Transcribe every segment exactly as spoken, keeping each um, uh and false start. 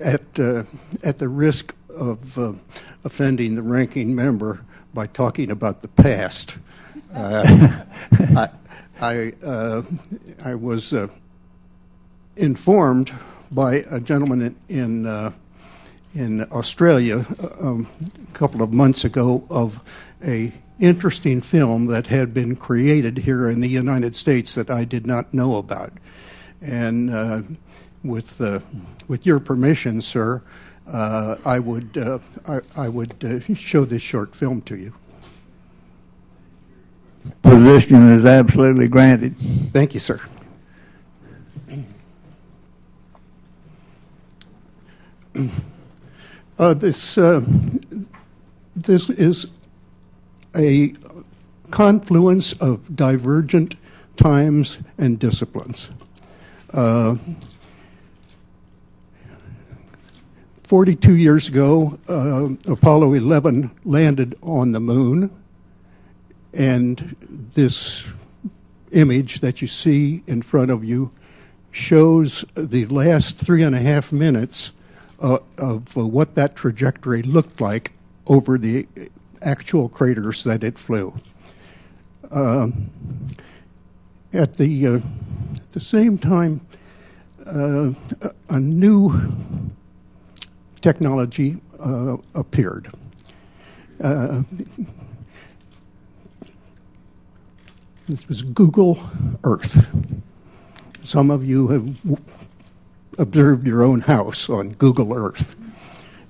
at uh, at the risk of uh, offending the ranking member by talking about the past. Uh, I I, uh, I was uh, informed by a gentleman in in, uh, in Australia uh, um, a couple of months ago of a interesting film that had been created here in the United States that I did not know about. And uh, with uh, with your permission, sir, uh, I would uh, I, I would uh, show this short film to you. Position is absolutely granted. Thank you, sir. Uh, this uh, this is a confluence of divergent times and disciplines. Uh, forty-two years ago, uh, Apollo eleven landed on the moon, and this image that you see in front of you shows the last three and a half minutes uh, of uh, what that trajectory looked like over the actual craters that it flew. Uh, at the uh, at the same time, uh, a new technology uh, appeared. Uh, this was Google Earth. Some of you have w observed your own house on Google Earth.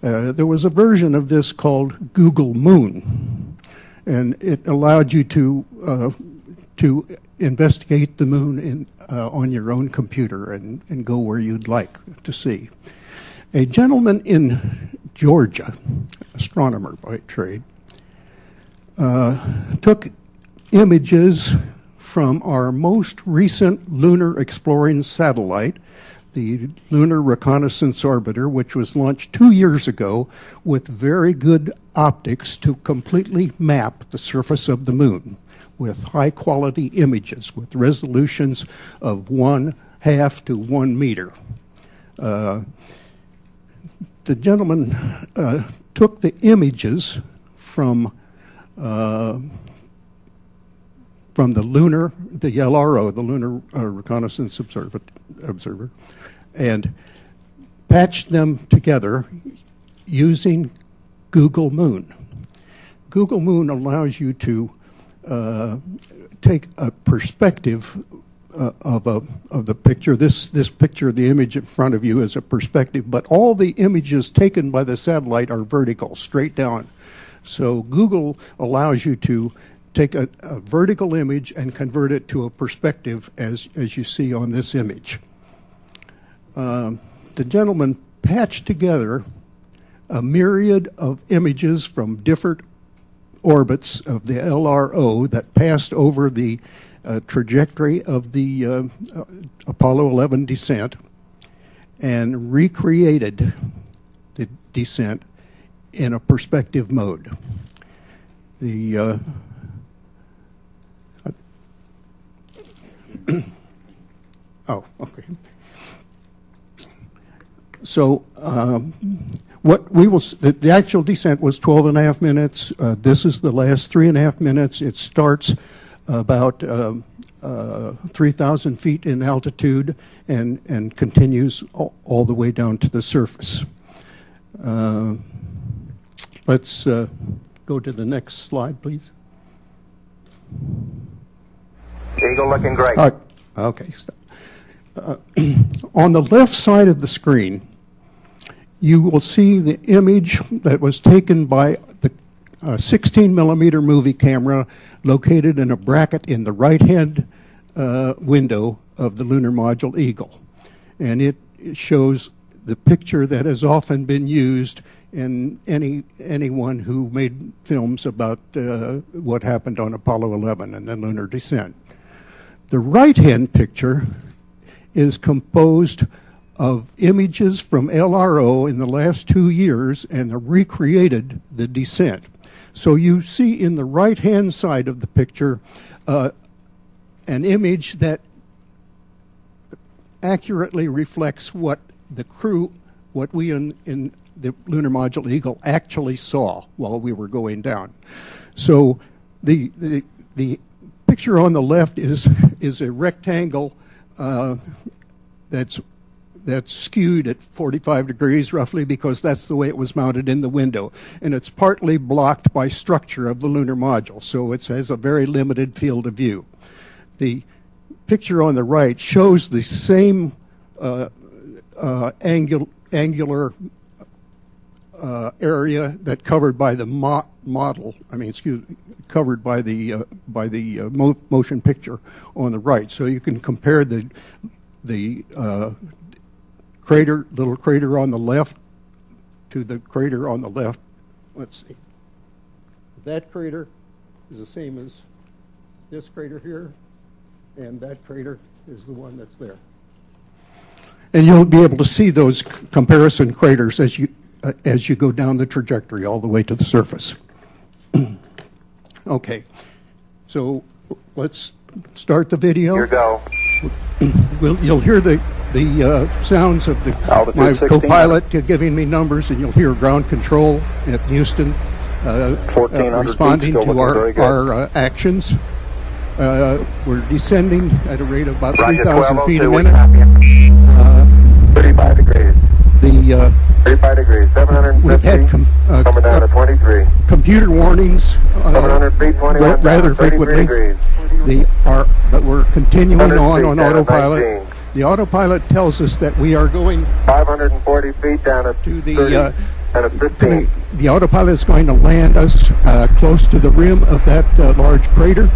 Uh, there was a version of this called Google Moon, and it allowed you to uh, to investigate the moon in, uh, on your own computer and, and go where you'd like to see. A gentleman in Georgia, astronomer by trade, uh, took images from our most recent lunar exploring satellite, the Lunar Reconnaissance Orbiter, which was launched two years ago with very good optics to completely map the surface of the moon with high-quality images with resolutions of one half to one meter. Uh, the gentleman uh, took the images from uh, from the lunar, the L R O, the Lunar uh, Reconnaissance Observer, Observer, and patched them together using Google Moon. Google Moon allows you to uh, take a perspective uh, of a of the picture. This this picture, the image in front of you, is a perspective, but all the images taken by the satellite are vertical, straight down. So Google allows you to take a, a vertical image and convert it to a perspective as, as you see on this image. Uh, the gentleman patched together a myriad of images from different orbits of the L R O that passed over the uh, trajectory of the uh, uh, Apollo eleven descent and recreated the descent in a perspective mode. The uh, Oh, okay. So um, what we will, the, the actual descent was twelve and a half minutes. Uh, this is the last three and a half minutes. It starts about um, uh, three thousand feet in altitude and, and continues all, all the way down to the surface. Uh, let's uh, go to the next slide, please. Eagle looking great. Uh, okay. Uh, on the left side of the screen, you will see the image that was taken by the uh, sixteen millimeter movie camera located in a bracket in the right-hand uh, window of the lunar module Eagle. And it, it shows the picture that has often been used in any anyone who made films about uh, what happened on Apollo eleven and the lunar descent. The right-hand picture is composed of images from L R O in the last two years and recreated the descent. So you see in the right-hand side of the picture uh, an image that accurately reflects what the crew what we in, in the lunar module Eagle actually saw while we were going down. So the, the, the picture on the left is, is a rectangle uh, that's that's skewed at forty-five degrees roughly, because that's the way it was mounted in the window. And it's partly blocked by structure of the lunar module, so it has a very limited field of view. The picture on the right shows the same uh, uh, angul angular uh, area that covered by the mo model, I mean, excuse me, covered by the, uh, by the uh, mo motion picture on the right. So you can compare the, the uh, crater, little crater on the left, to the crater on the left. Let's see. That crater is the same as this crater here, and that crater is the one that's there. And you'll be able to see those comparison craters as you uh, as you go down the trajectory all the way to the surface. Okay, so let's start the video. Here go. We'll, you'll hear the the uh, sounds of the altitude my co-pilot giving me numbers, and you'll hear ground control at Houston uh, uh, responding to our our uh, actions. Uh, we're descending at a rate of about three thousand feet a minute. Uh, thirty-five degrees. The uh, thirty-five degrees. seven hundred fifty. We've had com uh, coming down uh, to twenty-three. Computer warnings uh, feet, rather frequently. The are but we're continuing on on autopilot. nineteen. The autopilot tells us that we are going five hundred forty feet down at to the thirty, uh, and a fifteen. The, the autopilot is going to land us uh, close to the rim of that uh, large crater.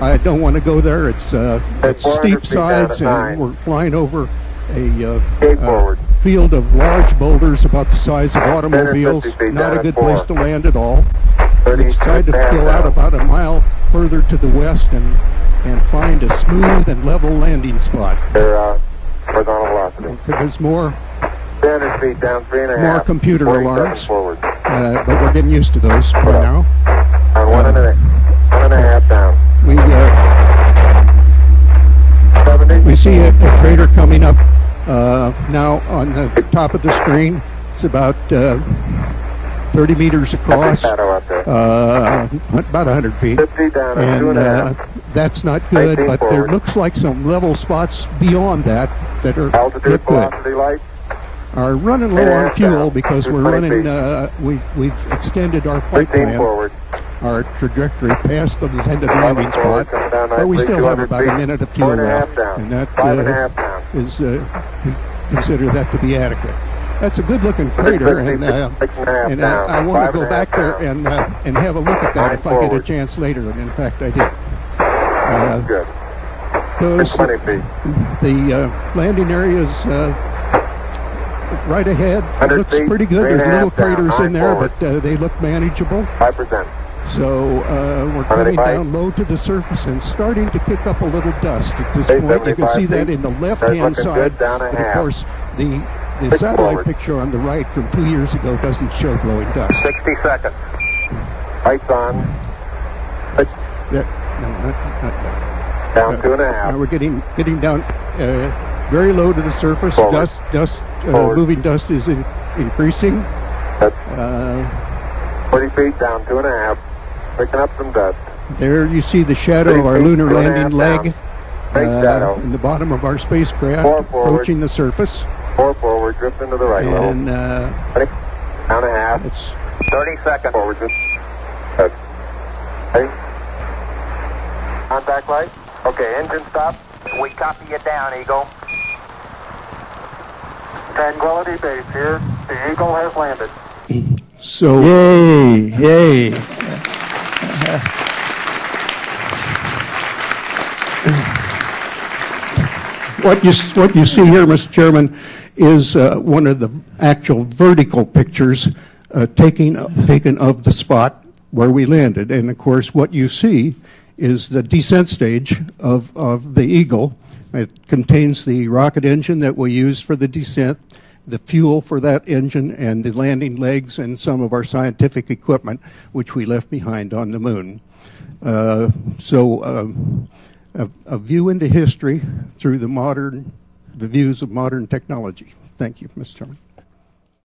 I don't want to go there. It's uh, it's steep sides, and we're flying over a uh, uh, field of large boulders about the size of automobiles. Not a good place to land at all. We decided to peel out about a mile further to the west and and find a smooth and level landing spot. Uh, horizontal velocity. There's more. Feet down, three and a half, more computer alarms, uh, but we're getting used to those by now. On one uh, and a one and a half down. We, uh, we see a, a crater coming up uh, now on the top of the screen. It's about uh, thirty meters across, uh, about one hundred feet, and uh, that's not good, but there looks like some level spots beyond that that are good. Are running low on fuel because we're running, uh, we, we've extended our flight plan, our trajectory past the intended landing spot, but we still have about a minute of fuel left, and that uh, is, uh, we consider that to be adequate. That's a good looking crater, and uh, and I, I want to go back there and uh, and have a look at that if I get a chance later, and in fact I did. Uh, those, the uh, landing areas uh, right ahead. It looks feet, pretty good. There's little craters down, in there, forward. but uh, they look manageable. five percent. So uh, we're coming down low to the surface and starting to kick up a little dust at this point. You can see feet. that in the left-hand side. But of course, the, the satellite forward. picture on the right from two years ago doesn't show glowing dust. sixty seconds. Lights on. That's, that, no, not, not yet. Down uh, two and a half. Now we're getting, getting down... Uh, Very low to the surface. Forward. Dust, dust, uh, moving dust is in, increasing. Uh, forty feet down, two and a half, picking up some dust. There you see the shadow of our lunar landing leg uh, in the bottom of our spacecraft Four approaching forward. the surface. Four forward, drifting to the right. And uh, down and a half. It's thirty seconds forward. Okay. Contact light. Okay, engine stop. We copy you down, Eagle. Tranquility Base here. The Eagle has landed. So, yay, yay. What you, what you see here, Mister Chairman, is uh, one of the actual vertical pictures uh, taking, uh, taken of the spot where we landed. And, of course, what you see is the descent stage of, of the Eagle. It contains the rocket engine that we used for the descent, the fuel for that engine, and the landing legs, and some of our scientific equipment, which we left behind on the moon. Uh, so um, a, a view into history through the modern, the views of modern technology. Thank you, Mister Chairman.